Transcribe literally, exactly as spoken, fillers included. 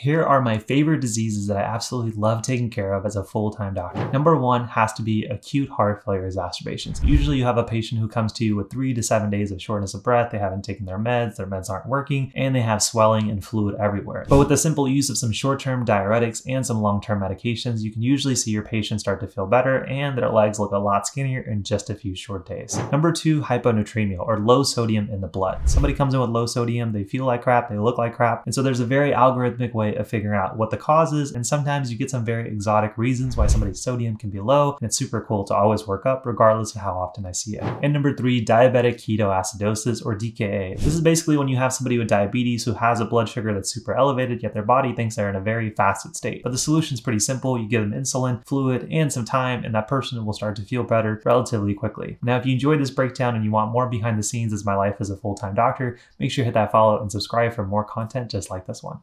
Here are my favorite diseases that I absolutely love taking care of as a full-time doctor. Number one has to be acute heart failure exacerbations. Usually you have a patient who comes to you with three to seven days of shortness of breath, they haven't taken their meds, their meds aren't working, and they have swelling and fluid everywhere. But with the simple use of some short-term diuretics and some long-term medications, you can usually see your patient start to feel better and their legs look a lot skinnier in just a few short days. Number two, hyponatremia, or low sodium in the blood. Somebody comes in with low sodium, they feel like crap, they look like crap, and so there's a very algorithmic way of figuring out what the cause is, and sometimes you get some very exotic reasons why somebody's sodium can be low, and it's super cool to always work up regardless of how often I see it. And number three, diabetic ketoacidosis, or D K A. This is basically when you have somebody with diabetes who has a blood sugar that's super elevated, yet their body thinks they're in a very fasted state. But the solution is pretty simple. You give them insulin, fluid, and some time, and that person will start to feel better relatively quickly. Now, if you enjoyed this breakdown and you want more behind the scenes as my life as a full-time doctor, make sure you hit that follow and subscribe for more content just like this one.